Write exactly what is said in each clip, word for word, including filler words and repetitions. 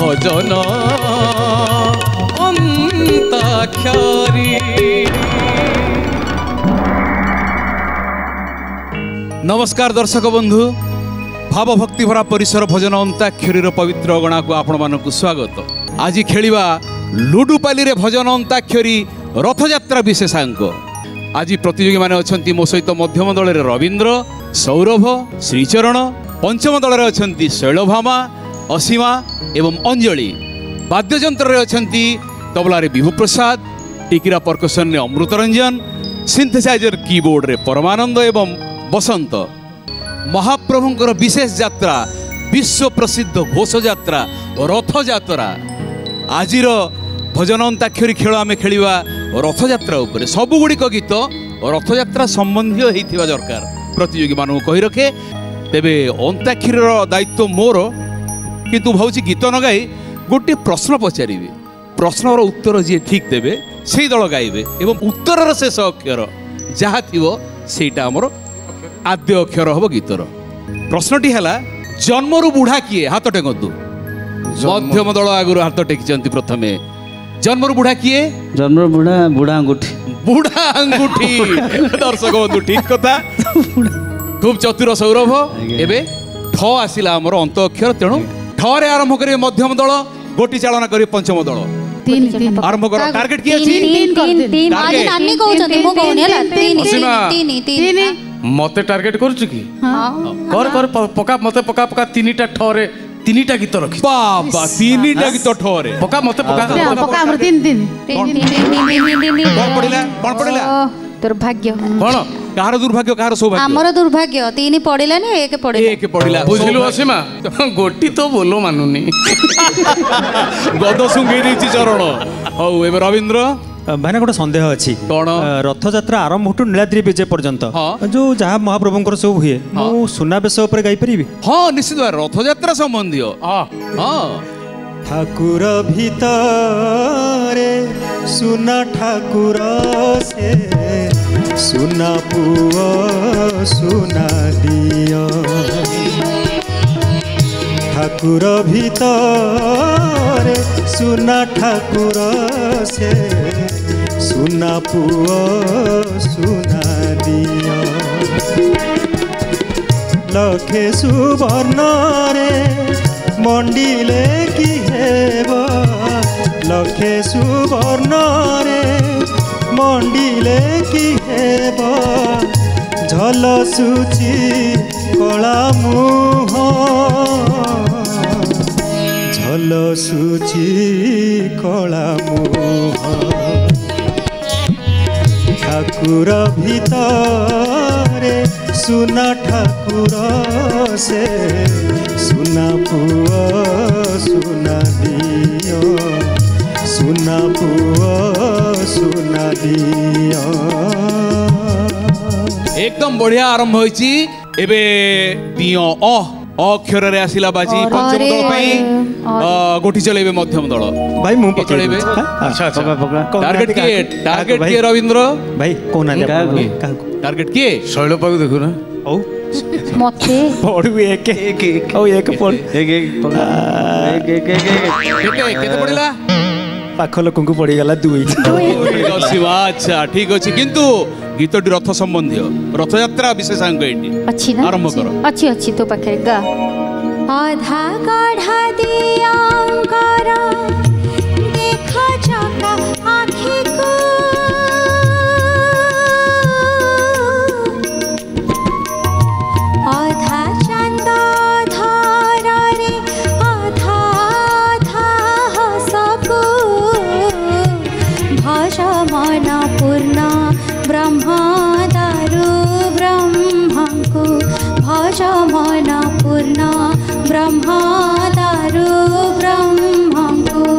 भजन अंताक्षरी। नमस्कार दर्शक बंधु, भाव भक्ति भरा परिसर भजन अंताक्षरी पवित्र अगणा को आपण मानक स्वागत। आज खेलिबा लुडुपाली भजन अंताक्षरी रथयात्रा विशेषांक। आज प्रतियोगी माने अछंती मो सहित मध्यम दल रे रवींद्र, सौरभ, श्रीचरण, पंचम दल रे अछंती शैलभामा, असीमा एवं अंजलि। वाद्ययंत्र रे अछंती तबला रे विभु प्रसाद, टिकिरा परकसन रे अमृत रंजन, सिंथेसाइजर कीबोर्ड रे परमानंद एवं बसंत। महाप्रभुंकर विशेष यात्रा विश्व प्रसिद्ध घोष यात्रा रथ यात्रा। आजिर भजन अंताक्षरी खेल आम खेलिबा रथ यात्रा उपरे। सबुगुड़िक गीत रथ यात्रा संबंधी हेथिबा दरकार। प्रतियोगी मानू कहि रखे तेबे अंताक्षरीर दायित्व मोर, किंतु भाउची गीत न गाई गोटे प्रश्न पचारिबे। प्रश्नर उत्तर जे ठीक देबे सेई दल गाइबे एवं उत्तरर शेष अक्षर जहा थिबो सेटा हमर आद्य अक्षर हबो गीतर। प्रश्नटी हला जन्मरु बुढ़ा किए? हाथ टेकंतु। मध्यम दल आगुरु हाथ टेकिचंती प्रथमे। जन्मरु बुढ़ा किए? जन्मरु बुढ़ा बुढ़ा अंगुठी। बुढ़ा अंगुठी दर्शक बंधु ठीक कथा। खूब चतुर सौरभ। एबे ठ आसिला हमर अंत अक्षर, तेणु ठरे आरंभ करिवे मध्यम दल, गोटी चालना करिवे पंचम दल। तीन तीन आरंभ करो। टार्गेट की अछि तीन तीन। माने नानी कहउ छथि मो कहउनी हला तीन तीन तीन तीन। मते टार्गेट करछु की? हां कर कर पका मते पका पका तीनटा ठरे तीनटा गीत रखी। बाबा तीनटा गीत ठरे पका मते पका पका हमर तीन तीन तीन तीन तीन तीन। कोन पडिला कोन पडिला? दुर्भाग्य। कोन कहार दुर्भाग्य कहार सौभाग्य? हमर दुर्भाग्य। तीन पडिला ने एक पडिला एक पडिला। बुझिलु असीमा, गोटी तो बोलो मानुनी गदो सुंगी दिछि चरण। हौ एबे रवींद्र भाई गोटे सन्देह अच्छी कौन रथ यात्रा आरंभ ठू नीलाद्रि विजय पर्यंत जो जहाँ महाप्रभुंकर सब हुए मु सुनावेश ऊपर गाई परिबी? हां निश्चित भाई रथ यात्रा संबंधी। हां ठाकुर भीतरे सुना ठाकुर से सुना पुओ सुना दियो, ठाकुर भीतरे सुना ठाकुर से सुना पुओ सुना दियो, लखे सुवर्ण रे मंडिले कि हेबो, लखे सुवर्ण रे मंडिले कि हेबो, झल सूची कला मुह झल सूची कला मोह, ठाकुर भीतरे सुना ठाकुर से सुना पुओ सुना दियो, सुना पुओ सुना दियो। एकदम बढ़िया आरंभ होइची। एबे दियो ओ अक्षर रे आसिला बाजी पंचम दल पई गोटी चलेबे मध्यम दल। भाई मु पकड़ेबे। अच्छा अच्छा टारगेट के टारगेट के रवींद्र भाई कोना दे टारगेट के शैलो पागु देखु ना औ मते पड़ु एक एक औ एक पड़ एक एक एक एक एक केते पड़िला पाख लोक को पड़ी गला दुई दसी। अच्छा ठीक अछि, किंतु गीतटी रथ संबंधी रथ यात्रा विशेषांग एटी अछि ना? आरंभ करो। अछि अछि तो पाखे गा आधा गाढ़ा दिया करा देखा जाका आंखी को आधा चंदा धारा रे आधा आधा सबको भाषा माना पूर्णा ब्रह्मा दारू ब्रह्मा को भाषा माना पूर्णा ब्रह्मा दारू ब्रह्मा को।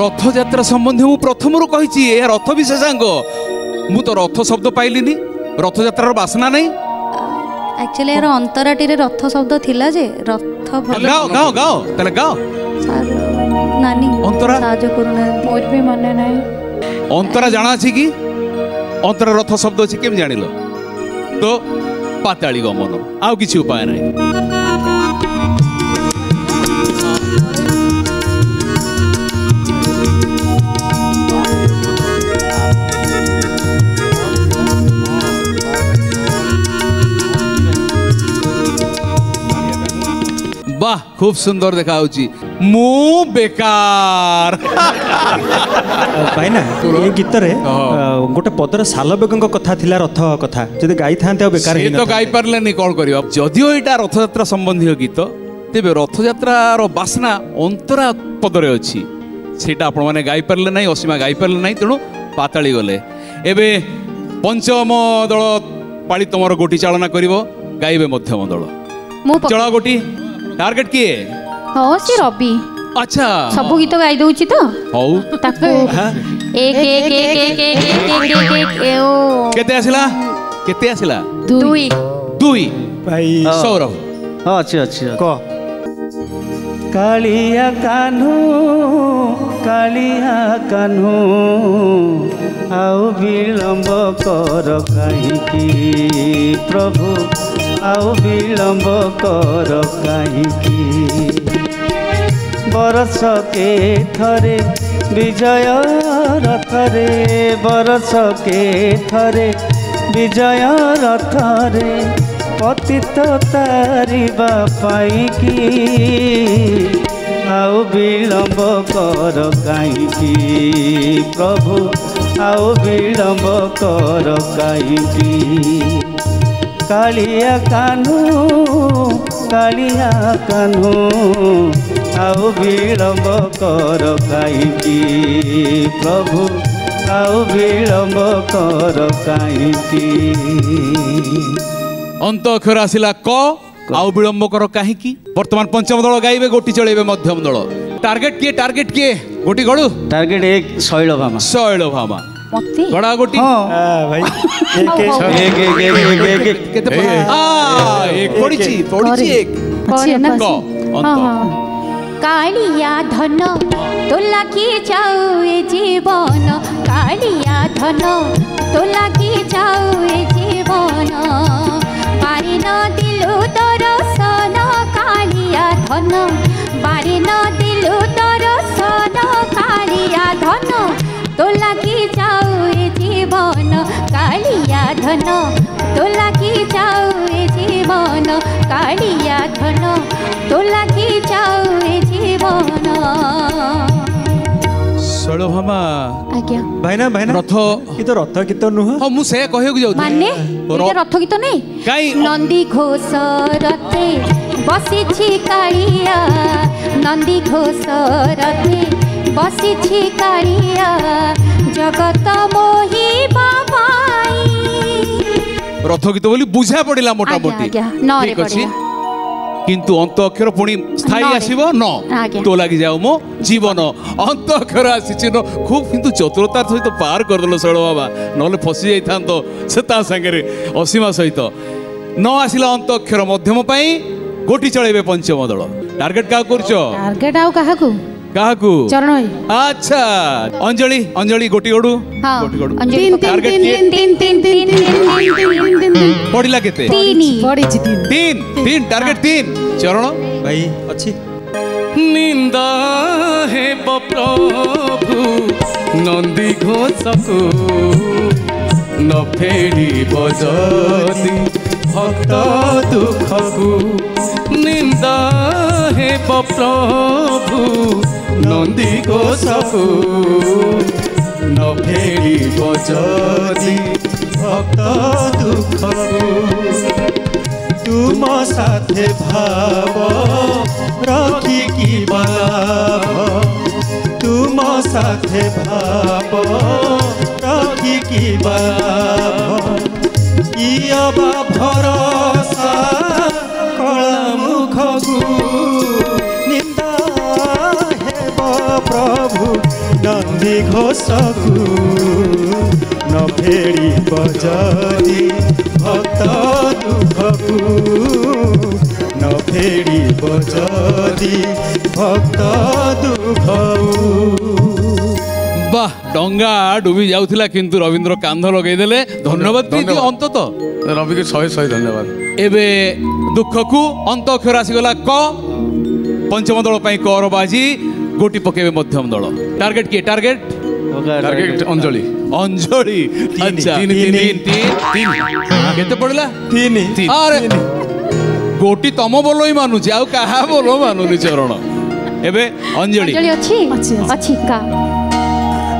रथ यात्रा संबंधी मु प्रथम रु कहिची ए रथ विशेषांग। मु तो रथ शब्द पाइलिनी, रथ यात्रा रो वासना नहीं। एक्चुअली एर अंतराटी रे रथ शब्द थिला जे रथ गाओ गाओ गाओ तले गाओ नानी अंतरा साजो करूना मोर भी माने नहीं। अंतरा जाना अच्छी कि अंतरा रथ शब्द अच्छी केम जान तो पाताली गमन आउ कि उपाय ना। वाह खूब सुंदर देखा मु बेकार भाईना ये गीत रे गोटे पदर साल बेगों कथा थिला रथ कथा जदि गाई थांते बेकार हे तो गाई परले नि कोन करियो जदियो एटा रथ यात्रा संबंधी गीत तेबे रथ यात्रा रो वासना अंतरा पदरे अछि सेटा आपण माने गाई परले नै असीमा गाई परले नै तेनु पाताली गले एबे पंचम दल पाली तुमर गोटी चालना करिवो गाइबे मध्यम दल चला गोटी टारगेट किए हो सी रवि अच्छा सब गीत गाइ दोछि त हो ताको एक एक एक एक एक एक एओ केते आसिला केते आसिला दुई दुई भाई सौरव हां अच्छा अच्छा को कालिया कान्हू कालिया कान्हू आओ विलंब कर कहीं प्रभु आओ विलंब कर कहीं बरस के थरे विजय रथरे बरस के थरे विजय रथरे पतित तारिबा पाई की आओ विलंब कर कहीं प्रभु आओ विलंब कर कहीं कालिया कान्हू कालिया कान्हू आओ विलंब कर कहीं प्रभु आओ विलंब कर कहीं अंत अक्षर आसिला क आउ विलंब कर कहीं वर्तमान पंचम दल गाइबे गोटी चलेबे मध्यम दल टारगेट किए टारगेट किए गोटी गड़ू टारगेट एक शैलभामा शैलभामा मते गड़ा गोटी हां भाई एक एक एक एक केते आ एक पड़ीची पड़ीची एक अच्छी ना क अंत कालिया धन तोला की जाऊ ए जीवन कालिया धन तोला की जाऊ ए जीवन बारिना दिलु दरसन कालिया धन बारिना दिलु दरसन कालिया धन तो लगी जाऊ ए जीवन कालिया धन तो लगी जाऊ ए जीवन कालिया धन तो लगी जाऊ ए जीवन सलोहमा आज्ञा भाईना भाईना रथ की तो रथ की तो नुह हम से कहयो जाऊ माने ये रथ की तो नहीं काई नंदी घोष रथे बसी छी कालिया नंदी घोष रथे बसी छी कालिया जगत मोही बाबाई रथ की तो बोली बुझा पड़िला मोटा मोटी ठीक अछि किंतु अंत अक्षर पुणी स्थायी आसीबो न तो लागि जाऊ मो जीवन अंत अक्षर आसीछि न खूब किंतु चतुरतार सहित पार कर दलो सळ बाबा नले फसी जाई थान तो सेता संगे रे असीमा सहित न आसीला अंत अक्षर मध्यम पई गोटी चलेबे पंचम दल टारगेट का करछो टारगेट आउ काहाकू काहाकू चरणई अच्छा अंजली अंजली गोटी ओडू गोटी ओडू टारगेट तीन तीन तीन तीन पड़िला केते पड़िछि तीन तीन तीन टारगेट तीन चरण भाई अच्छी निंदा हे प्रभु नंदी घोषकु न फेडी बजति भक्त दुखकु निंदा हे प्रभु नंदी घोषकु न फेडी बजति भक्त दुखकु तुम साथे भाव रखी की बाबा तुम साथे भाव रखी की बाबा किया बा भरोसा कला मुखगु निंदा हे प्रभु नंदी घोषगु न फेरी बजारी भक्त दुखकु न फेरी बजादी भक्त दुखकु वाह डंगा डुबी जाउथिला किंतु रविंद्र कांध लगे देले धन्यवाद दीदी अंतत रवि के सही सही धन्यवाद एबे दुखकु अंत अक्षर आसी गला क पंचम दल पई कर बाजी गोटी पकेबे मध्यम दल टारगेट के टारगेट टारगेट अंजली अंजली अच्छा तीन तीन तीन तीन कितने पड़ला तीन तीन अरे गोटी तम बोलो ही मानु क्या बोलो मानुनी चरण एबे अंजलि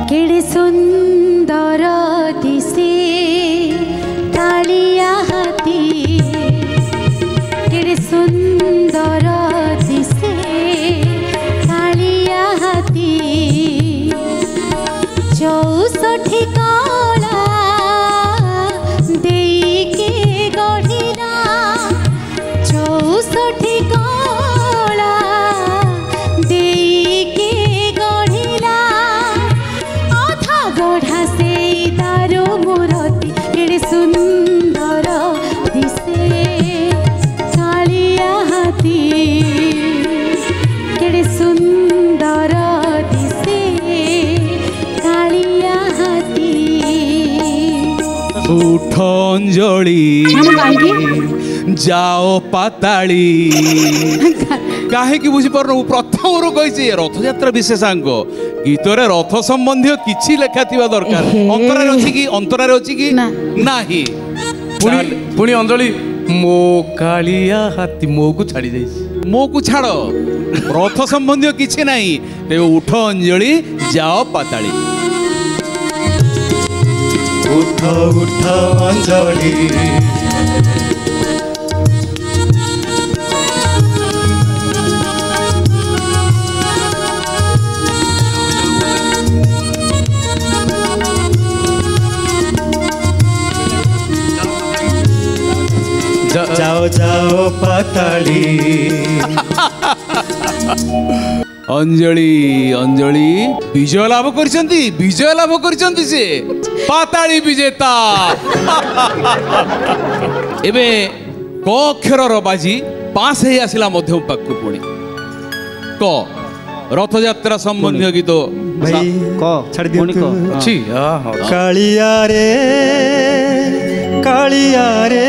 केड़े सुंदर दिसे डालिया हाथी केड़े सुंदर दिसे डालिया हाथी चौसठी कला देके गढ़िला चौसठी कला देके गढ़िला आधा गढ़ा से तारो मूर्ति केड़े सुंदर दिसे कालिया हाथी केड़े सुंदर दिसे कालिया हाथी उठ अंजलि जाओ पाताली काहे कि बुझी पर प्रथम रु कही रथ यात्रा विशेषांग गीत रथ संबंधी किसी लेखा थी दरकार अंतरार अच्छी कि अंतरार अच्छी कि नाही पुणी अंजलि मो कालिया हाथी मो को छाड़ी जाइए मो को छाड़ रथ संबंधी किसी नाही ते उठ अंजलि जाओ पाताली उठ उठ अंजलि जाओ जाओ पाताली अंजलि अंजलि विजय लाभ करछंती विजय लाभ करछंती से पाताली विजेता एबे क अक्षर रो बाजी पास हे आसिला मध्यम पाकु पुणी क रथ यात्रा संबंधी गीत भाई क छाड़ दियो अच्छी कालिया रे कालिया रे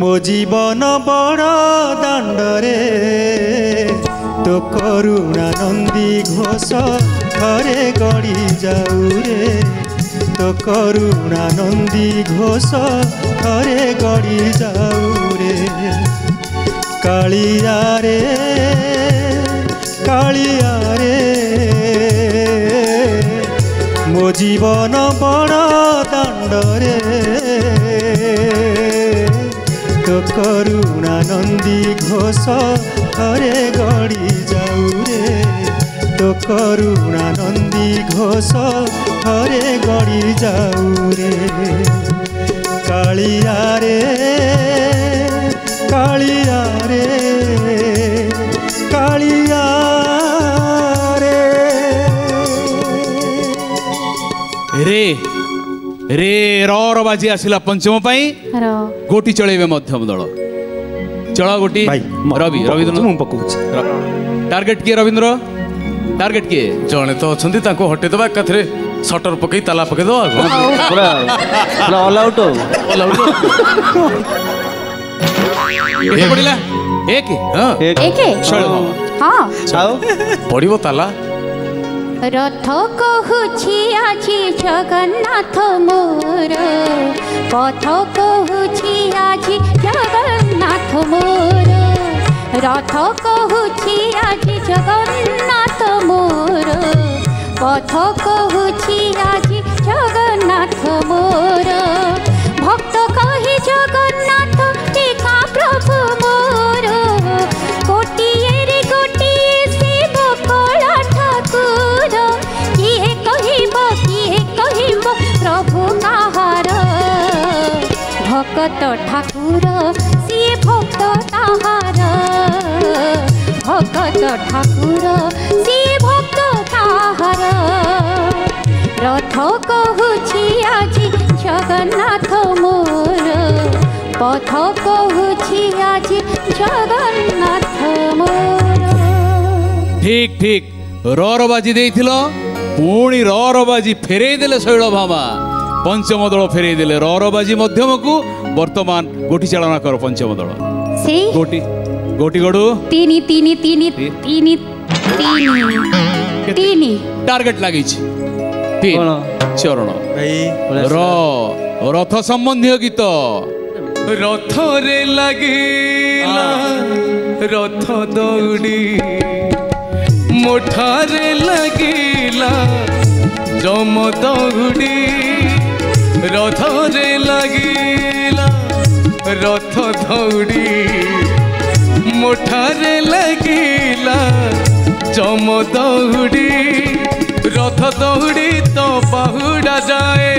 मो जीवन बड़ दांड रे तो करुणा नंदी घोष घरे गड़ी जाऊ रे तो करुणा नंदी घोष घरे गड़ी जाऊ रे कालिया रे कालिया रे मो जीवन बड़ दांड रे तो करुणा नंदी घोष घरे गड़ी जाऊ रे तो करुणा नंदी घोष घरे गड़ी जाऊ रे कालिया रे कालिया रे कालिया रे रे रे र बाजी आसिला पंचम पाई गोटी चलेबे मध्यम दल चला गोटी रवि रवि टार्गेट किए रविंद्र टार्गेट किए जड़े तो अच्छा हटे दवा एक सटर पकई ताला पकई दवा पड़ो ताला रथ कहुछि आछि जगन्नाथ मोर पथ कहुछि आछि जगन्नाथ मोर रथ कहुछि आछि जगन्नाथ मोर पथ कहुछि आछि जगन्नाथ मोर भक्त कहि जगन्नाथ देखा प्रभु मोर कोटिए रे कोटिए सेवक ठाकुर किए कहिब किए कहिब प्रभु ताहार भक्त ठाकुर सीए भक्त ताहार भक्त ठाकुर सीए भक्त ताहार रथ कहुछि आछि जगन्नाथ मोर पथ कहुछि आछि जगन्नाथ मोर ठीक ठीक र बाजी देइथिल पुणी र बाजी फेरई देले शैल भामा पंचम दल फेरई देले र बाजी मध्यम को वर्तमान गोटी चालना कर पंचम दल से गोटी गोटी गडू तीनी तीनी तीनी तीनी तीनी तीनी टारगेट लागिछ तीन चरण भाई र रथ सम्बन्धी गीत रथ रे लगिला रथ दौड़ी मुठारे लगिला जम दौड़ी रथ रे लगिला रथ दौड़ी मुठारे लगिला जम दौड़ी रथ दौड़ी तो बाहुड़ा जाए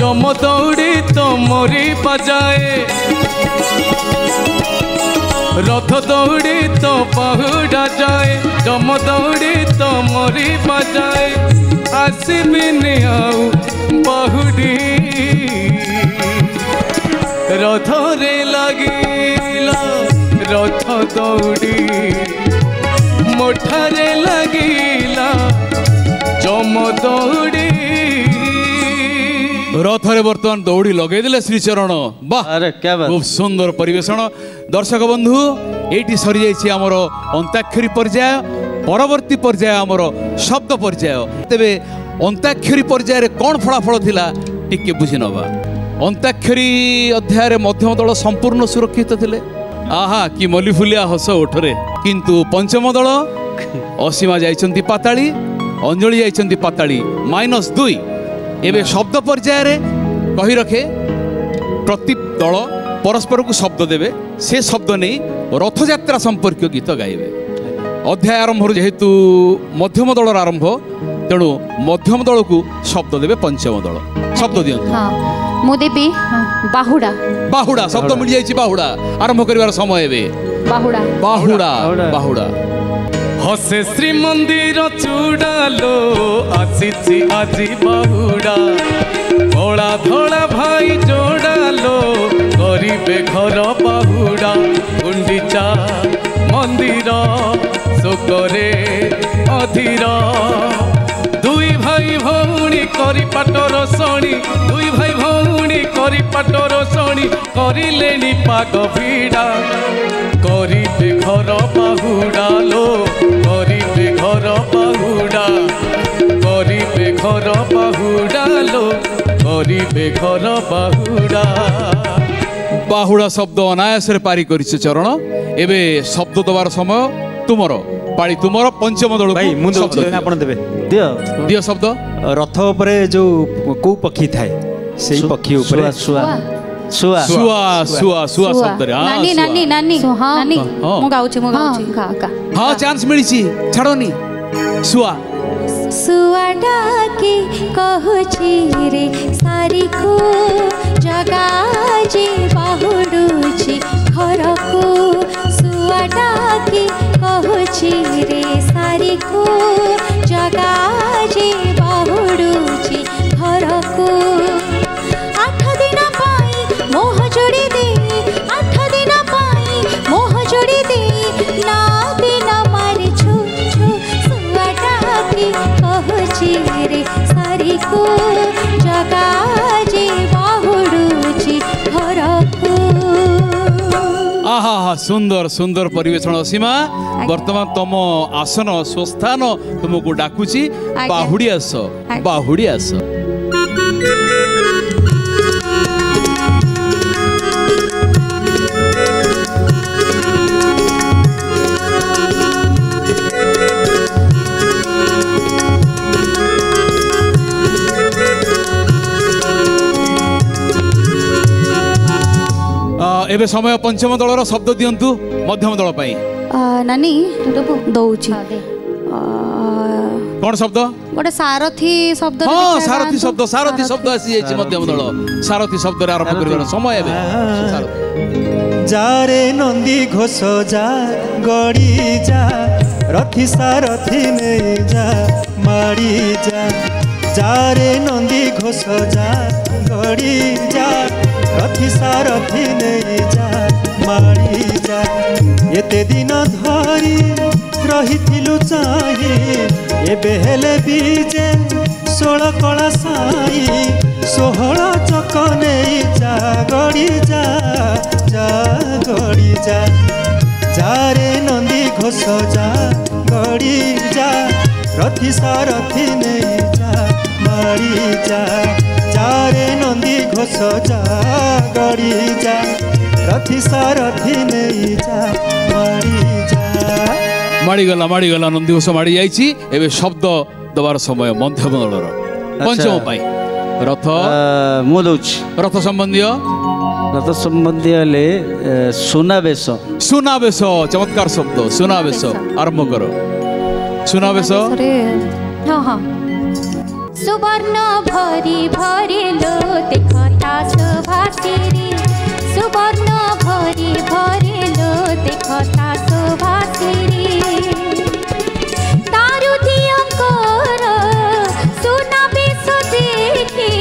जम दौड़ी तो मोरी बजाए रथ दौड़ी तो बाहुड़ा जाए जम दौड़ी तो मोरी बजाए आसबिनि आउ बाहुड़ी रथ रे लगिला रथ दौड़ी मुठारे लगिला जम दौड़ी रथ रे बर्तमान दौड़ी लगे दिले श्रीचरण वाह अरे क्या बात खूब सुंदर परिवेषण दर्शक बंधु ये सरी जाइए आमर अंताक्षरी पर्याय परवर्ती पर्याय आमर शब्द पर्याय तेरे अंताक्षरी पर्याय कौन फलाफल थिला टिके बुझी नवा अंताक्षरी अध्याय मध्यम दल संपूर्ण सुरक्षित थिले आहा कि मलिफुलिया हस ओठरे किंतु पंचम दल असीमा जाइछंती पाताली अंजलि जाइछंती पाताली माइनस दुई एवं शब्द पर्याय रे कही रखे प्रति दल परस्पर को शब्द देवे से शब्द नहीं रथ यात्रा संपर्क गीत गाइबे अध्याय आरंभ जेहेतु मध्यम दल आरंभ तेणु मध्यम दल को शब्द देवे पंचम दल शब्द दियंतु मो देवी बाहुड़ा बाहुड़ा शब्द मिल जाइए बाहुड़ा आरंभ करिवार समय एबे बाहुड़ा बाहुड़ा बाहुड़ा हसे श्री मंदिर चूड़ा लो आसीछि आजि बाहुड़ा भोला भोला भाई जोड़ा लो गरीबे घर बाहुड़ा गुंडीचा मंदिर सोकरे अधीर दुई भाई भौणी करी पाटर सणी दुई भाई भौणी करी पाटर सणी करिलेनी पाग भिड़ा गरीब घर बाहुड़ा लो गरीब घर बाहुड़ा गरीब घर बाहुड़ा लो गरीब घर बाहुड़ा बाहुड़ा शब्द अनायास पारी करिछे चरण एबे शब्द दबार समय तुमरो पाड़ी तुमरो पंचम दल भाई मुंड आपण देबे दियो दियो शब्द रथ ऊपर जो को पक्षी थाए सेही पक्षी ऊपर सुआ सुआ सुआ सुआ सुआ शब्द रे नानी नानी नानी नानी मो गाउची मो गाउची का का हां चांस मिली छी छाड़ोनी सुआ सुआ डाके कहूची रे सारी को जगा जे बाहुडूची घर को सुआ डाके कहूची रे सारी को जगा जे बाहुडूची घर को आठ दिन पाई मोह जोड़ी दे आठ दिन पाई मोह जोड़ी दे ना बिना मार छु छु सुआ डाके कहूची रे सारी को जगा जे बाहुडूची घर को आहा सुंदर सुंदर परिवेषण असीमा वर्तमान तुम आसन स्वस्थान तुमको डाकुची बाहुड़ी आस बाहुड़ी आस एबे समय पंचम दलर शब्द दियंतु मध्यम दल पई नानी दबो दउची कोन शब्द गोटे सारथी शब्द हां सारथी शब्द सारथी शब्द आसी जाई मध्यम दल सारथी शब्द रे आरंभ करिवार समय एबे जारे नंदी घोष जा गड़ी जा रथी सारथी ने जा मारी जा जारे नंदी घोष जा गड़ी जा रथी सारथी नहीं जा मारी जा एते दिन धरी रही थिलु चाहे एबे हेले बीजे सोल कला साई सोहल चक नहीं जा गड़ी जा जा गड़ी जा जारे नंदी घोष जा गड़ी जा रथी सारथी नहीं जा मरी जा चारे नंदी घोष जा गरी जा रथी सारथी नहीं जा मरी जा माड़ीगला माड़ीगला नंदी घोष माड़ी जाइछि एबे शब्द दबार समय मध्यम दलर पंचम पाई रथ मोलौछि रथ संबंधी रथ संबंधी ले सुनावेश सुनावेश चमत्कार शब्द सुनावेश आरंभ करो सुनावेश हां हां सुवर्ण भरी भरी लो देखता सुभासिरी सुवर्ण भरी भरी लो देखता सुभासिरी तारु दिया कर सुना बेसो देखी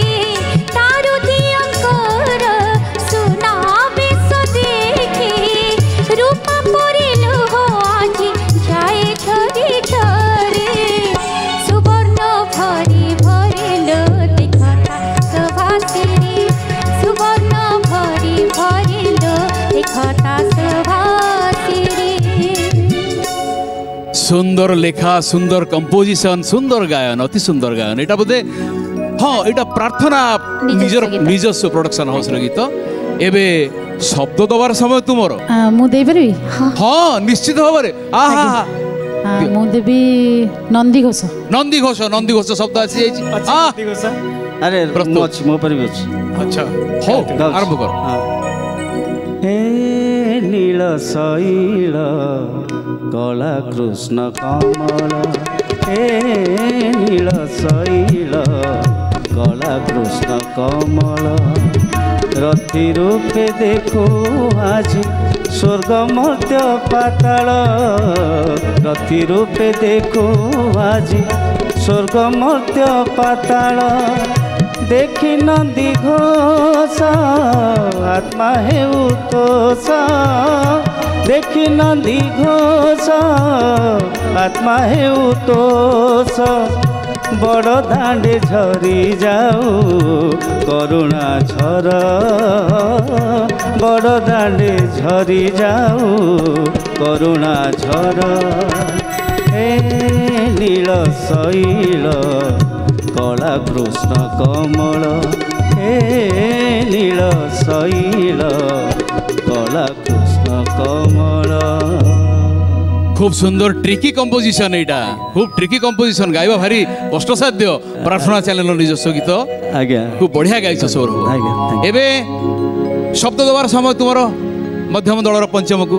तारु दिया कर सुना बेसो देखी रूपा पूरी लो हो आज जाए छोरी छोरी सुवर्ण भरी भरी लो देखता सुभासिरी सुवर्ण भरी भरी लो देखता सुंदर लेखा सुंदर कंपोजिशन सुंदर गायन अति सुंदर गायन एटा बोधे हाँ एटा प्रार्थना निजर निजस्व प्रोडक्शन हाउस गीत एबे शब्द दबार समय तुमरो मु देबरी हां निश्चित होबरे आ हा हा मु देबी नंदी घोष नंदी घोष नंदी घोष शब्द आसी जाई अच्छा नंदी घोष अरे मोच मो परिवेश अच्छा हो आरंभ कर हे नील सैल कला कृष्ण कमल हे नील शैल कला कृष्ण कमल रति रूपे देखो आज स्वर्ग मध्य पाताल रति रूपे देखो आज स्वर्ग मध्य पाताल देखी नंदी घोष आत्मा है उतोष देखी नंदी घोष आत्मा है उतोष बड़ दांडे झरी जाऊ करुणा झर बड़ दांडे झरी जाऊ करुणा झर हे नील शैल कला कृष्ण कमल हे नील शैल कला कमल खूब सुंदर ट्रिकी कंपोजिशन एटा खूब ट्रिकी कंपोजिशन गाइबा भारी कष्ट साध्य प्रार्थना चैनल निजस्व गीत आज्ञा खूब बढ़िया गाइछ सौरभ आज्ञा एबे शब्द दबार समय तुमरो मध्यम दलर पंचम को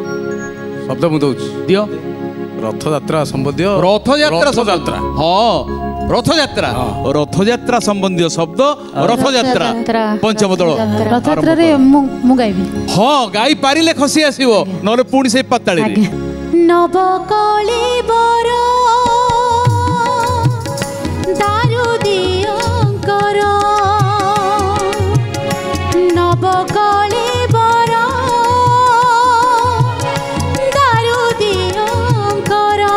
शब्द मु दउछ दियो रथ यात्रा संबंधी रथ यात्रा सदात्रा हां रथ यात्रा रथ यात्रा संबंधी शब्द रथ यात्रा पंचम दल रथ यात्रा रे मु मु गाइबी हां गाई पारिले खसी आसीबो नले पुणी से पत्ताळी रे नव कोली बरो दारू दियो करो नव कोली बरो दारू दियो करो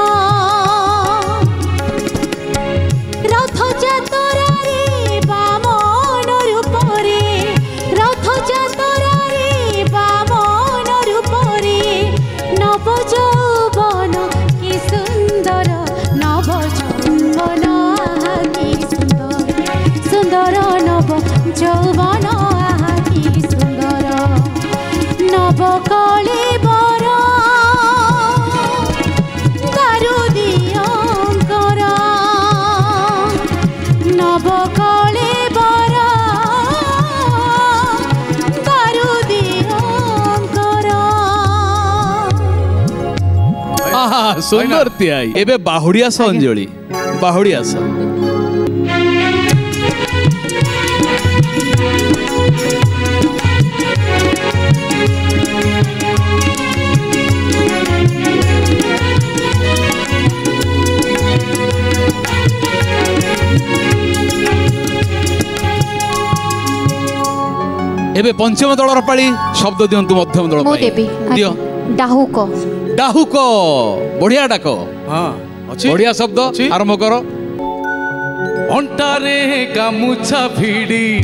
रथ यात्रा रे बामन रूप रे रथ यात्रा रे बामन रूप रे नव जौवन आती सुंदर नव कली बरा दारू दिया करा नव कली बरा दारू दिया करा आहा सुंदर तियाई एबे बाहुडिया संजोली बाहुडिया स एबे पंचम दलर पाली शब्द दियंतु मध्यम दल पाई दियो डाहुक डाहुक बढ़िया डाक हां अछि बढ़िया शब्द आरंभ करो अंटा रे गामुछा भिडी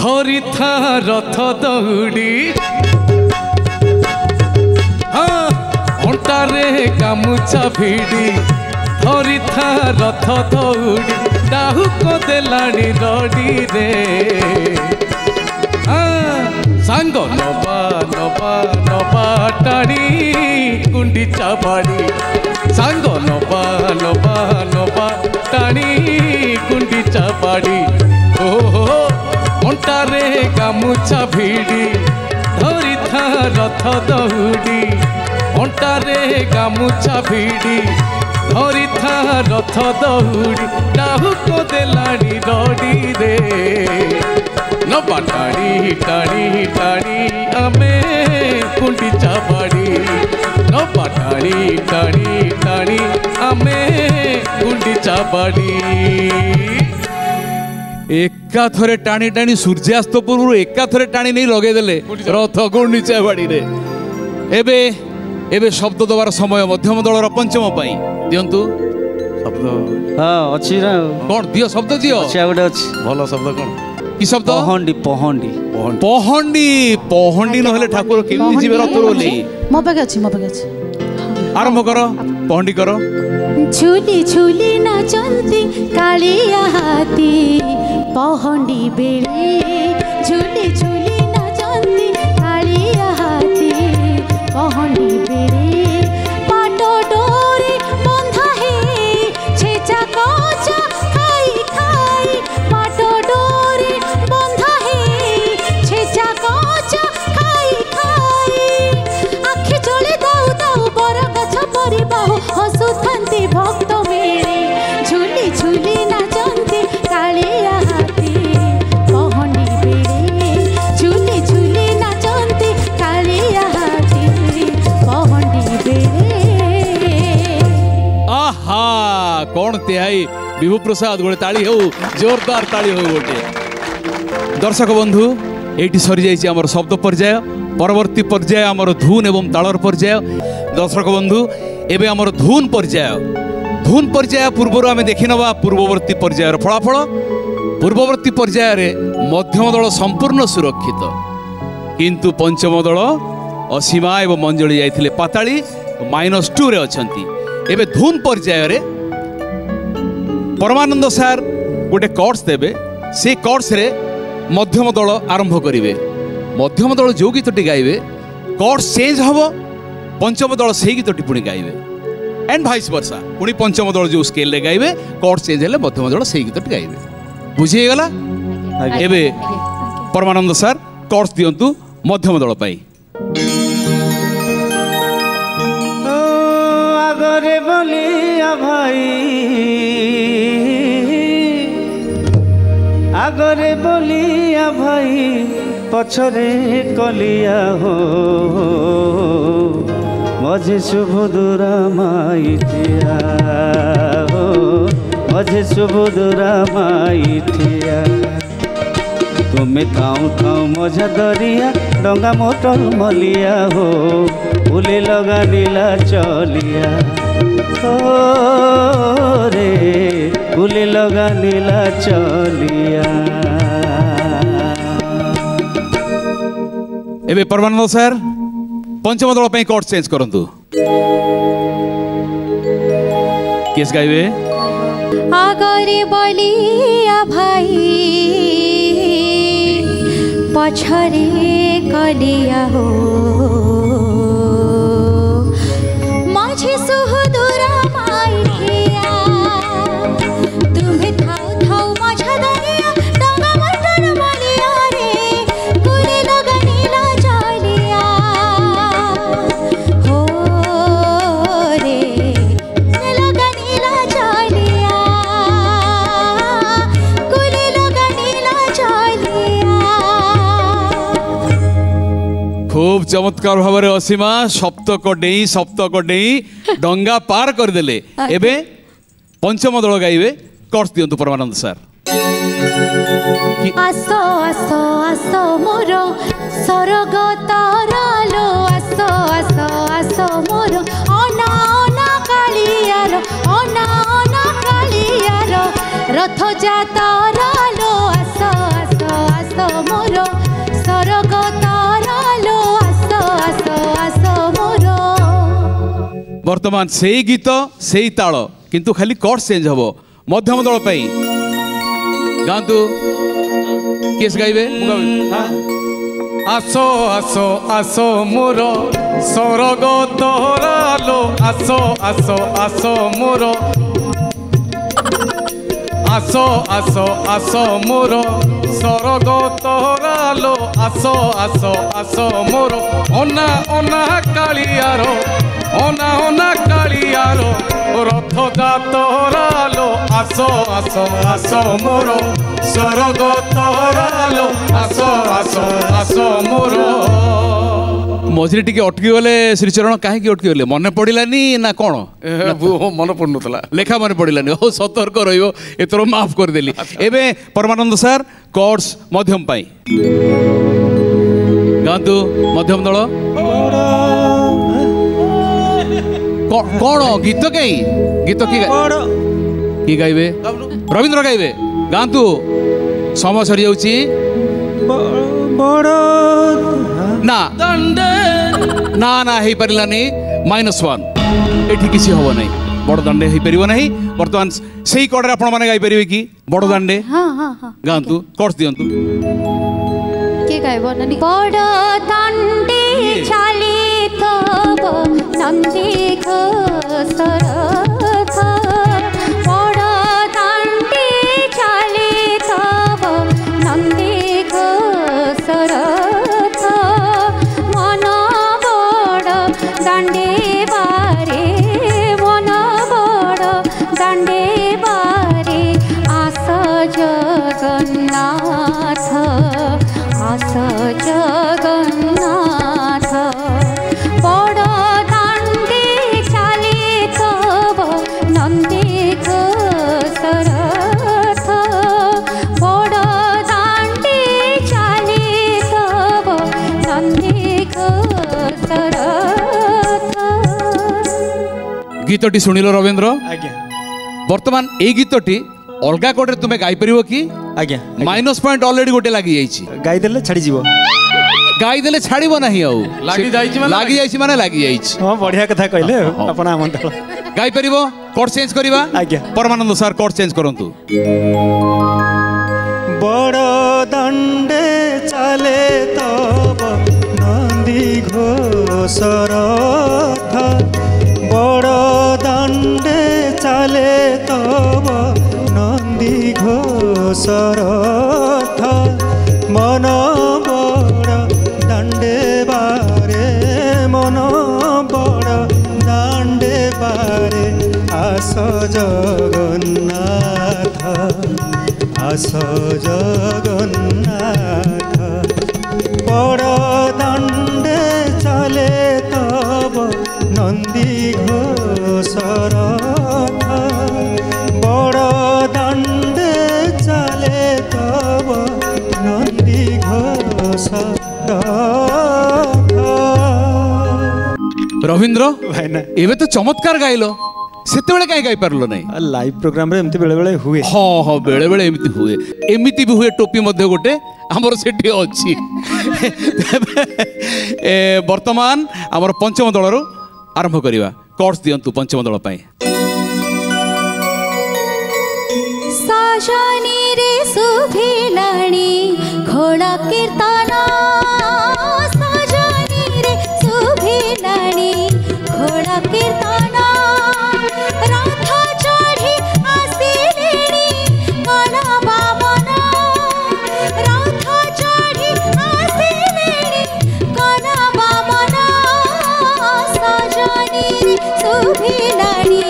धरि था रथ दौडी हां अंटा रे गामुछा भिडी धरी था रथ दौड़ी दाहुक देलाणी दौड़ी रे सांग नवा नवा नवा टाणी गुंडीचा बाड़ी सांग नवा नवा नवा टाणी गुंडीचा बाड़ी ओ हो अंटारे गामुछा भिड़ी धरी था रथ दौड़ी अंटारे गामुछा भिड़ी धरी था रथ दौड़ी दाहुक देलाणी दौड़ी रे नवा टाणी टाणी टाणी आमे कुंडी चाबाड़ी नवा टाणी टाणी टाणी आमे कुंडी चाबाड़ी एका थरे टाणी टाणी सूर्यास्त पूर्व एका थरे टाणी नहीं लगेदेले रथ कुंडी चाबाड़ी रे एबे एबे शब्द दबार समय मध्यम दलर पंचम पाई दिंतु शब्द हाँ अच्छी ना कौन दियो शब्द दियो अच्छा गोटे अच्छी भल शब्द कौन कि शब्द पहंडी पहंडी पहंडी पहंडी न होले ठाकुर केमि जीवे रत रोली मो बगे अछि मो बगे अछि आरंभ करो पहंडी करो झूली झूली नाचंती कालिया हाथी पहंडी बेले झूली झूली नाचंती कालिया हाथी पहंडी बेले भक्त मेरे झूली झूली नाचंती कालिया हाथी पहंडी बेले झूली झूली नाचंती कालिया हाथी पहंडी बेले आहा कौन तेहाई विभु प्रसाद गोटे ताली हो जोरदार ताली हो गोटे दर्शक बंधु एटी सरी जाइए आमर शब्द पर्याय परवर्ती पर्याय आमर धुन एवं तालर पर्याय दर्शक बंधु एबे आमर धुन पर्याय धुन पर्याय पूर्वर आम देखी नवा पूर्ववर्ती पर्यायर फलाफल पूर्ववर्ती पर्यायर मध्यम दल संपूर्ण सुरक्षित किंतु पंचम दल असीमा एवं मंजली जाइथिले पाताली माइनस टू रे अछंती एबे धुन पर्यायर परमानंद सार गोटे कर्स देबे से कर्स रे मध्यम दल आरंभ करिवे मध्यम दल जो गीतटी गाइबे कर्स चेंज हबो पंचम दल से गीतटी पुणी गाइबे एंड भाइस वर्सा पुणी पंचम दल जो स्केल रे गाइबे कॉर्ड चेंज हेले मध्यम दल से गीतटी गाइबे बुझी गला एबे परमानंद सर कॉर्ड दियंतु मध्यम दल पाई ओ आगरे बोलिया भाई आगरे बोलिया भाई पछरे कलिया हो मझे सुभद्रा माइटिया हो मझे सुभद्रा माइटिया तुम्हें थाऊ थाऊ मझा दरिया डंगा मोटर मलिया हो उले लगा दिला चलिया हो रे उले लगा दिला चलिया एबे परमानंद सर पंचम दल पे कॉर्ड चेंज करंतु किस गाइबे आगरे बलिया भाई पछरे कलिया हो माझे सुहदुरा माई थिया तुम्हें थाऊ थाऊ माझा दरिया डंगा मटर मलिया रे गुले लगनीला चलिया हो रे गुले लगनीला चलिया गुले लगनीला चलिया खूब चमत्कार भाव असीमा सप्तक डेई सप्तक डेई डंगा पार करदेले एबे पंचम दल गाइबे कर्स दियंतु परमानंद सर आसो आसो आसो मोरो सरग तारालो आसो आसो आसो मोरो ओना ओना कालियारो ओना ओना कालियारो रथ जातारालो आसो आसो आसो मोरो सरग तारालो आसो आसो आसो मोरो वर्तमान सेही गीत सेही ताल किंतु खाली कोर्स चेंज हम मध्यम दल गाँतु किए गाइबे आसो आसो आसो मोर सरग तोरा लो आसो आसो आसो मोर आसो आसो आसो मोर सरग तोरा लो आसो आसो आसो मोर ओना ओना कालियारो ओना ओना कालियारो रथ जा तोरा लो आसो आसो आसो मोर सरग तोरा लो आसो आसो आसो मोर मझे टी अटकी गले श्रीचरण कहीं अटकी गले मन पड़ानी ना कौन मन पड़ा लेखा मन पड़ानी हो सतर्क रथर माफ करदेली एवं परमानंद सार कोर्स मध्यम पाई गाँतु मध्यम दल कौन गीत कहीं गीत किए गाइबे रवींद्र गाइबे गाँतु समय सरी जा ना ना ना हो पारानी माइनस वन ये किसी हम ना बड़ दाण्डे हो पार ना बर्तमान से ही कड़े आपण मैंने गाईपर कि बड़ दाण्डे गाँतु कर्स दिंतु किए गायब गीतटी शुणिल रवींद्र आज्ञा बर्तमान ये गीतटी अलग कोटे तुम्हें गाईपर कि आज्ञा माइनस पॉइंट अलरेडी गोटे लगी जाइए गाईदेले छाड़ी जीव गाईदेले छाड़ब ना लगी जाइए माने लगी जाइए हां बढ़िया कथा कहले आपण आमंत्रण गाईपर कोर्स चेंज करबा आज्ञा परमानंद सर कोर्स चेंज करंतु बड़ो दंडे चले तब नंदी घोषरथ बड़ दंडे चले तब नंदी घोषरथ मन बड़ दंडे बारे मन बड़ दंडे बारे आस जगन्नाथ आस जगन्नाथ बड़ दंडे चले तब नंदी घोषरथ बड़ दंडे चले तब नंदी घोषरथ रवींद्र एवे तो चमत्कार गाइलो सेत बेले कहीं गाई पारलो नहीं लाइव प्रोग्राम रे एमती बेले बेले हुए हाँ हाँ बेले बेले एमती हुए एमती भी हुए टोपी मध्य गोटे आमर सेठी अछि बर्तमान आमर पंचम दलरू आरंभ करिवा कोर्स दियंतु पंचम दल पाए साजनी रे सुभिलाणी घोड़ा कीर्तन साजनी रे सुभिलाणी घोड़ा कीर्तन राधा चढ़ी आसीलेणी गणा बावन राधा चढ़ी आसीलेणी गणा बावन साजनी रे सुभिलाणी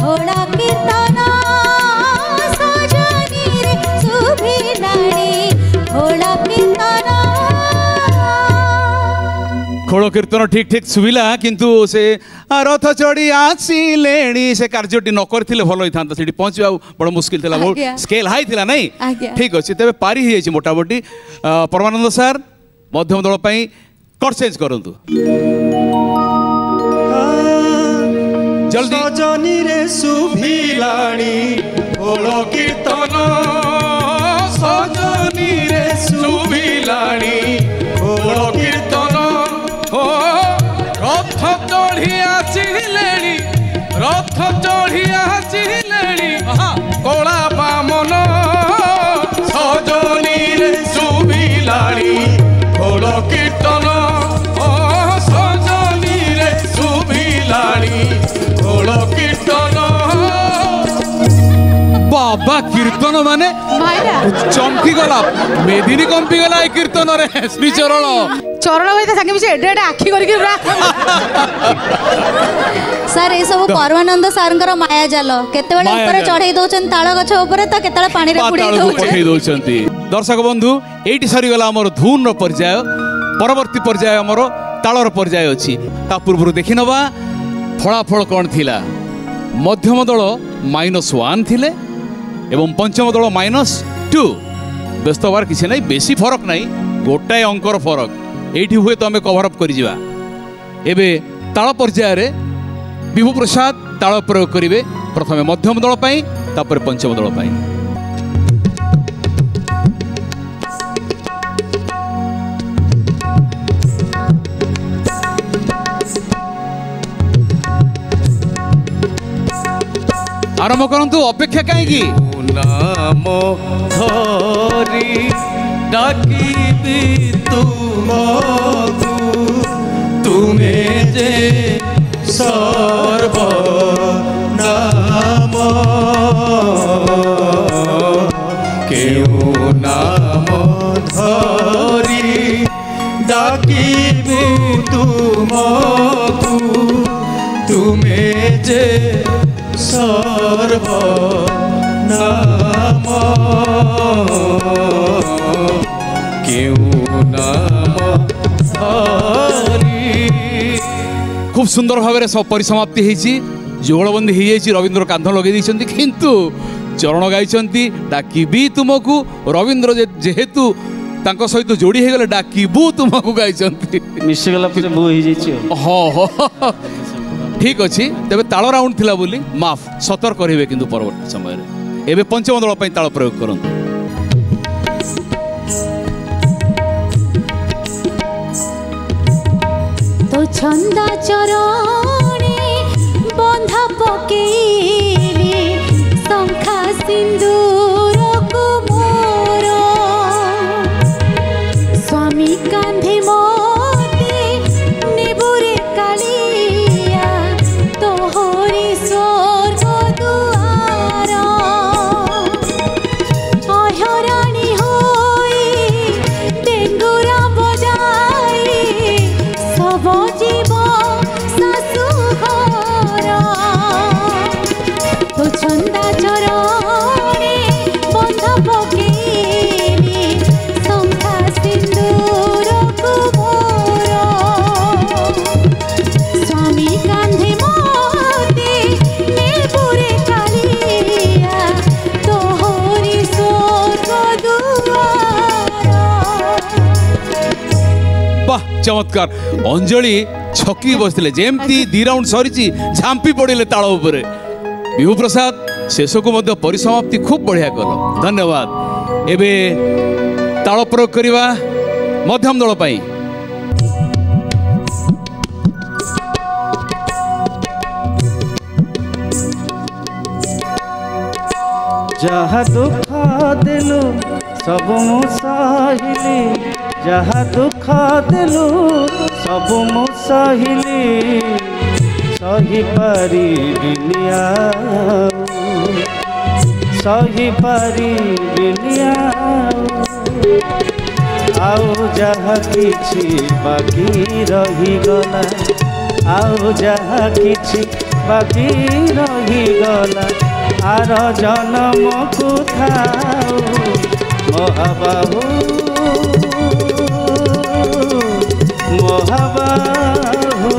घोड़ा कीर्तन साजनी रे सुभिलाणी घोड़ा कीर्तन घोड़ा कीर्तन ठीक ठीक सुविला किंतु से रथ चढ़ी आसीलेणी से कार्यटी न करथिले भल होई थांता सेठी पहुँचवा बड़ मुश्किल थिला स्केल हाई थिला नहीं ठीक अछि तबे पारी हे अछि मोटामोटी परमानंद सर मध्यम दल पई कोर्स चेंज करंतु जल्दी सजनी रे सुभिलाणी घोड़ा कीर्तन सजनी रे सुभिलाणी घोड़ा कीर्तन रथ चढ़ी आसीलेणी रथ चढ़िया चिले कला बामन सजनी सुबिलाणी खोल कीर्तन सजनी सुबिलाणी खोल कीर्तन बाबा कीर्तन माने चमकी गला मेदिनी कंपी गला ए कीर्तन रे श्री चरण चरण भाई संगे पीछे एडे एडे आखी कर के सर ए सब परमानंद सारंकर माया जाल केते बेले ऊपर चढ़ाई दोचन ताळ गछ ऊपर त केताळ पानी रे पुडे दोचंती। दर्शक बंधु एटी सरी गला हमर धून रो पर्याय परवर्ती पर्याय हमर ताळ रो पर्याय अछि। ता पूर्व देखि नबा फळाफळ कोन थिला मध्यम दल माइनस वन थिले एवं पंचम दल माइनस टू व्यस्त हबार किसी ना बेसी फरक ना गोटाए अंकर फरक ये हुए तो आम कभरअप करल पर्याय विभू प्रसाद ताल प्रयोग करेंगे प्रथम मध्यम दल पाई तापर पंचम दल पाई आरंभ करंतु अपेक्षा कहीं नाम धरी डाकिबी तुमकु तुमे जे सर्व नाम केउ नाम धरी डाकिबी तुमकु तुमे जे सर्व नाम क्यों नाम खूब सुंदर भाव सब परिसमाप्ति जोड़बंदी हो रवींद्र कांध लगे किंतु चरण गाई डाकिबी तुमको रवींद्र जेहेतु तांको सहित जोड़ी हो गले डाकिबू तुमको गाई मिसगला हाँ ठीक अच्छी तेज ताल राउंड थिला बोली माफ सतर करेंगे कि परवर्त समय एवं पंचम दल पर ताल प्रयोग कर तो छंदा चरणे बंधा पकेले संखा सिंदूर को मोर स्वामी कांधे चमत्कार अंजलि छकी बसते जेमती दी राउंड सरी झांपी पड़े ताल उपर विभू प्रसाद शेष को मध्य परिसमाप्ति खूब बढ़िया कल धन्यवाद। एबे ताल प्रयोग करवा मध्यम दल पाई जहा दुखा दिलो सब मो साहिली जहा दुखा दिलु सब मो सहिली सही पारी बिनिया सही पारी बिनिया आओ जहा किछि बाकी रही गला आओ जहा किछि बाकी रही गला आर जन्म को थाऊ महाबाहु महाबाहु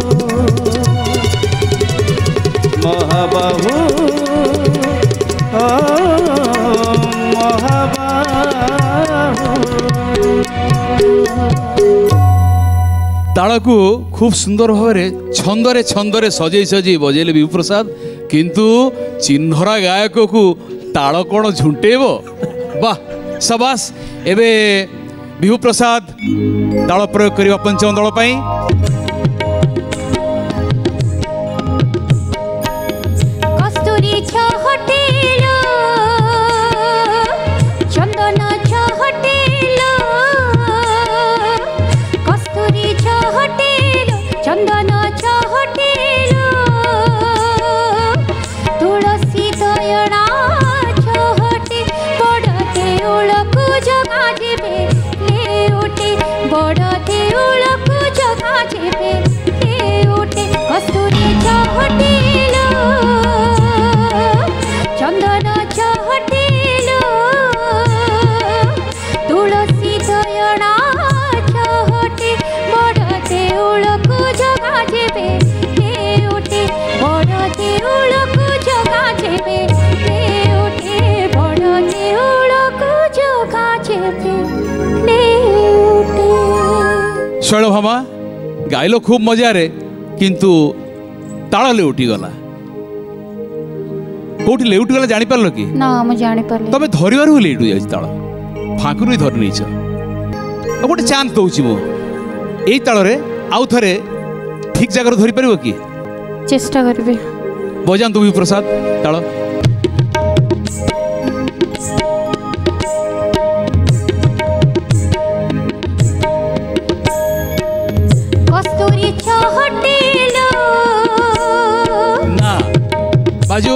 महाबाहु ताल को खूब सुंदर भाव छंदे छंदे सजे सजे बजेले विभू प्रसाद किंतु चिन्हरा गायक को ताल कौन झुंटेब वाह शाबाश। एबे विभू प्रसाद ताल प्रयोग करवा पंचम दल पाई शैल भामा गायल खूब मजार किंतु ताल लेउटीगला कोठी लेउटीगला जानि पारलो कि ना म जानि पारले तबे धरिवार हो लेउटी जाय ताल फाकुरु धरि नैछ अब गोटे चांस दउची मो एई ताल रे आउ थरे ठीक जगह धरि परबो कि चेष्टा करबे बजान तुबी प्रसाद ताल बाजू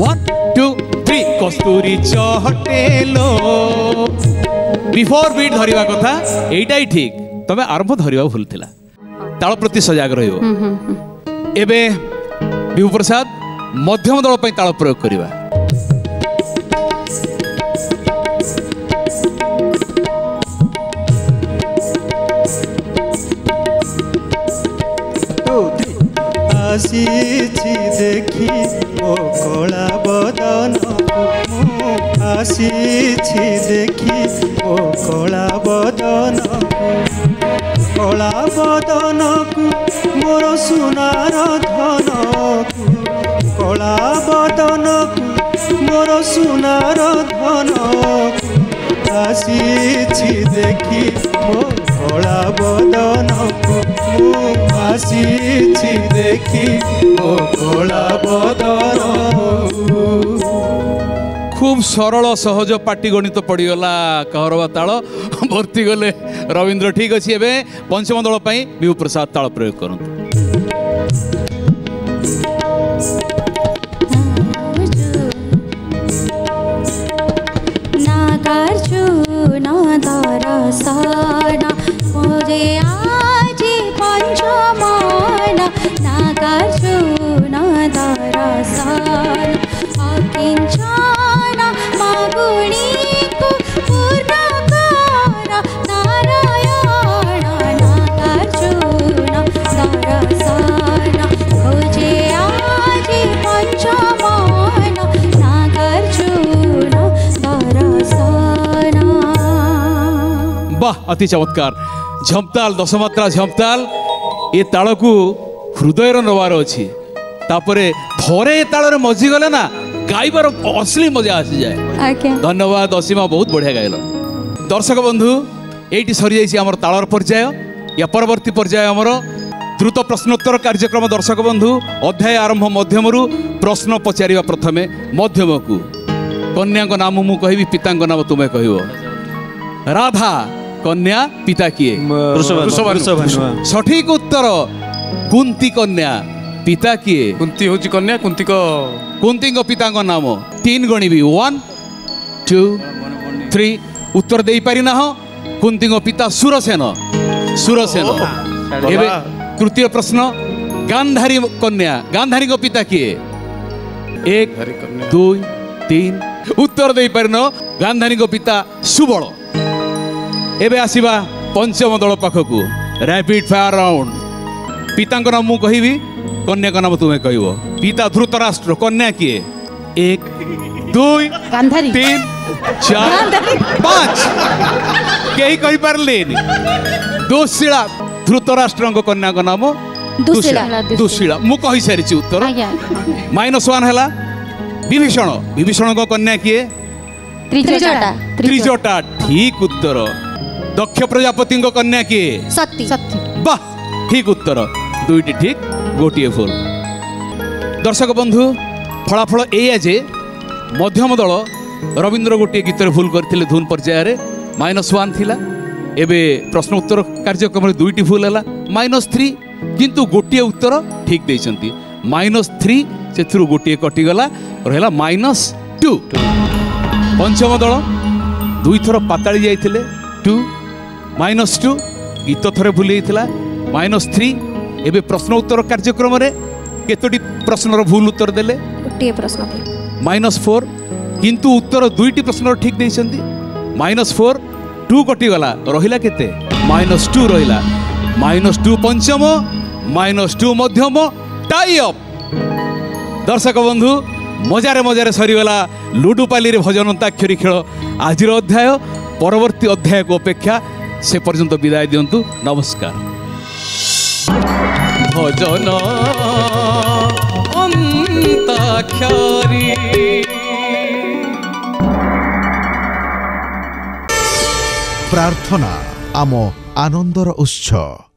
वन टू थ्री कस्तूरी चहटेलो बिफोर बीट धरिवा कथा एटाई ठीक तबे आरंभ धरिवा भूल थिला ताल प्रति सजग रहियो एबे बिहु प्रसाद मध्यम दल पई ताल प्रयोग करिवा आसीछि देखी ओ कला बदन आसीछि देखी ओ कला बदन कला बदन को मोर सुनार धन कला बदन को मोर सुनार धन आसीछि देखी ओ कला बदन को आसीछि देखी ओ कोला बदर खूब सरल सहज पाटी गणित पड़गला कहरवा ताल भर्ती गले रवींद्र ठीक अच्छे एवं पंचम दल पाई बिहु प्रसाद ताल प्रयोग करंतु वाह अति चमत्कार झमताल दशमात्रा झमताल ये ताल को हृदय नवार अच्छी तापरे थोड़े ताल मजिगले ना गाइबार असली मजा आसी जाए धन्यवाद असीमा बहुत बढ़िया गायल दर्शक बंधु ये सरी जामर तालर पर्याय या परवर्ती पर्याय आमर द्रुत प्रश्नोत्तर कार्यक्रम दर्शक बंधु अध्याय आरंभ मध्यम प्रश्न पचार प्रथम मध्यम को कन्या नाम मु कहि पिता नाम तुम्हें कह राधा कन्या पिता किए सठिक उत्तर कुंती कन्या पिता किए कुंती होची कन्या कुंती को कुंती को पिता को नाम तीन गणी भी वन टू थ्री उत्तर दे पारि ना हो कुंती को पिता सुरसेन सुरसेन एबे तृतीय प्रश्न गांधारी कन्या गांधारी को पिता किए एक दो तीन उत्तर दे पारि ना गांधारी को पिता सुबल एबे आसीबा पंचम दल पाखकू रैपिड फायर राउंड पिता को नाम मु कहि कन्या का नाम तुम्हें कह पिता धृतराष्ट्र कन्या किए एक दुई तीन चार पांच कहीं कही पारे दुशिला धृतराष्ट्र कन्या का नाम दुशिला मुझे सारी उत्तर माइनस वन है विभीषण विभीषण कन्या किए त्रिजटा ठीक उत्तर दक्ष प्रजापति कन्या किए सती वाह ठीक उत्तर दुईटी ठीक गोटे फुल दर्शक बंधु फलाफल एया जे मध्यम दल रवींद्र गोटे गीतर भूल करथिले धुन पर्यायर माइनस वन थिला एबे प्रश्नोत्तर कार्यक्रम दुईटी भूल है माइनस थ्री किंतु गोटे उत्तर ठीक देइछंती माइनस थ्री से गोटे कटिगला रहा माइनस टू पंचम दल दुई थर पाताली जाइथिले टू माइनस टू गीत थरे भूल जाइथिला माइनस थ्री एबे प्रश्न उत्तर कार्यक्रम केतोटी प्रश्नर भूल उत्तर देले माइनस फोर किंतु उत्तर दुईटी प्रश्नर ठीक देइछंती माइनस फोर टू कटिगला रहिला केते माइनस टू रहिला माइनस टू पंचम माइनस टू मध्यम टाई अप दर्शक बंधु मजार मजार सरीगला लुडुपाली भजन अंताक्षरी खेल आज अध्याय परवर्ती अध्याय को अपेक्षा से पर्यंत विदाय दिंतु नमस्कार। भजन अंताक्षरी प्रार्थना आम आनंदर उत्स।